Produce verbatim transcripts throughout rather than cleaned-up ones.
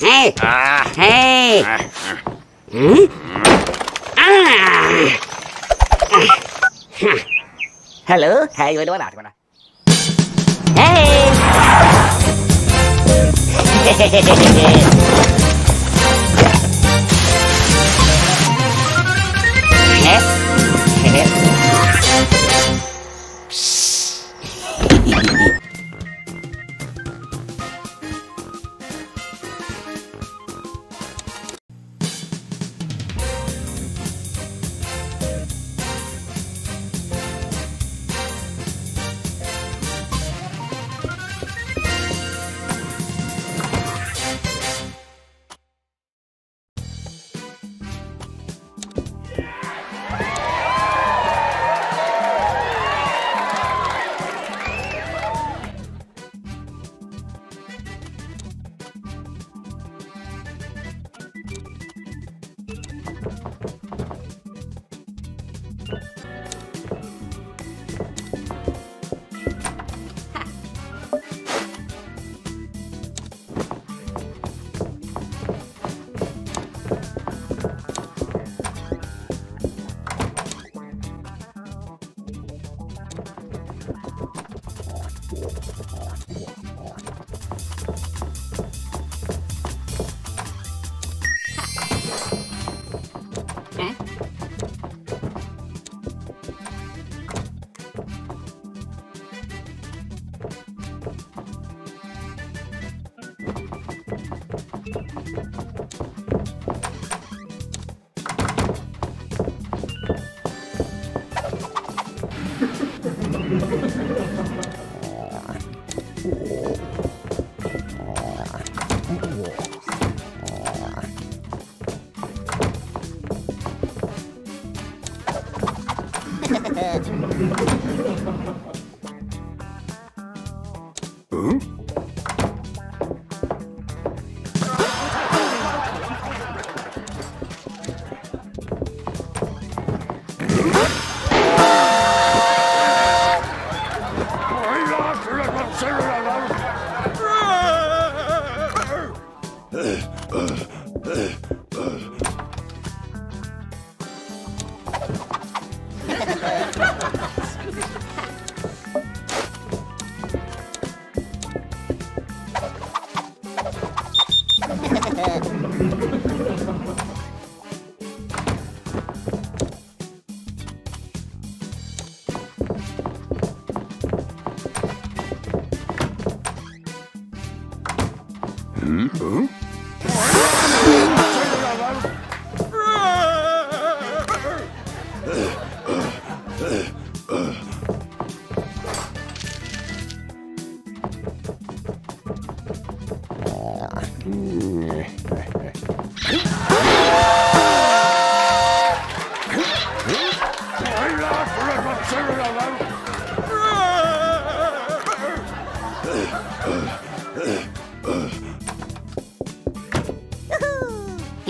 Hey! Ah. Hey! Ah. Hmm? Ah. Ah. Hello? Hey, you know what? Hey!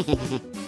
Hehehe